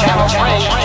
Channel 3.